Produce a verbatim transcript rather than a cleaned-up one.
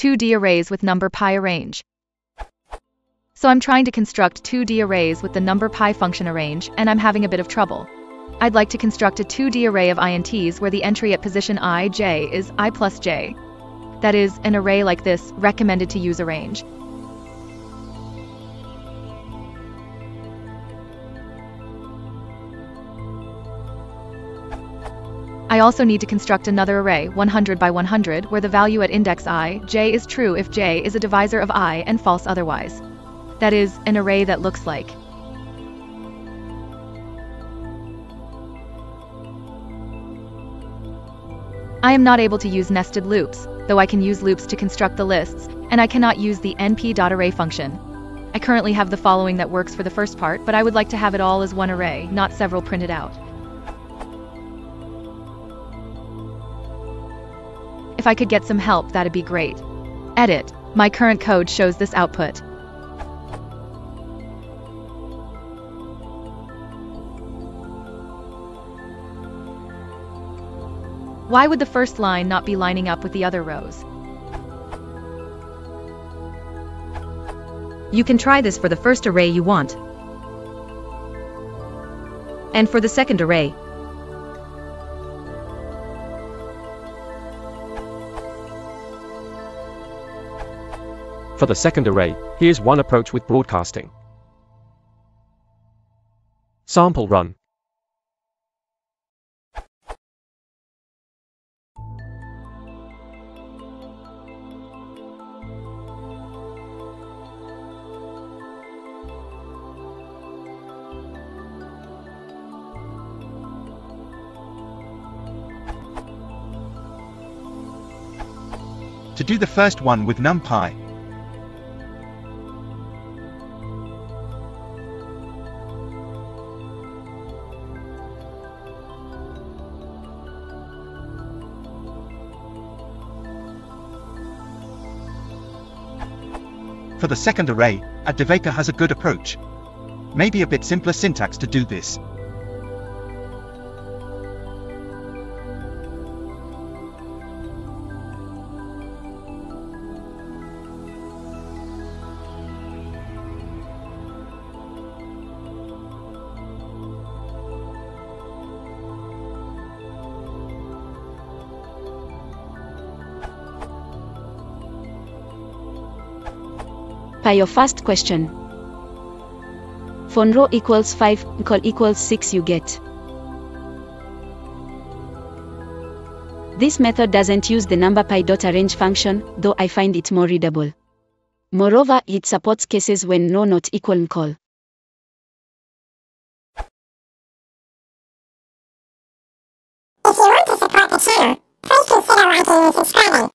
two D arrays with number pi arrange. So I'm trying to construct two D arrays with the number pi function arrange, and I'm having a bit of trouble. I'd like to construct a two D array of ints where the entry at position I J is I plus j. That is, an array like this, recommended to use arrange. I also need to construct another array, one hundred by one hundred, where the value at index I, j is true if j is a divisor of I and false otherwise. That is, an array that looks like. I am not able to use nested loops, though I can use loops to construct the lists, and I cannot use the N P dot array function. I currently have the following that works for the first part, but I would like to have it all as one array, not several printed out. If I could get some help, that'd be great. Edit. My current code shows this output. Why would the first line not be lining up with the other rows? You can try this for the first array you want, and for the second array. For the second array, here's one approach with broadcasting. Sample run. To do the first one with numpy, for the second array, Advaita has a good approach. Maybe a bit simpler syntax to do this. By your first question, for row equals five, call equals six, you get. This method doesn't use the number pi.arrange function, though I find it more readable. Moreover, it supports cases when no not equal call. If you want to support the channel, please consider liking and subscribing.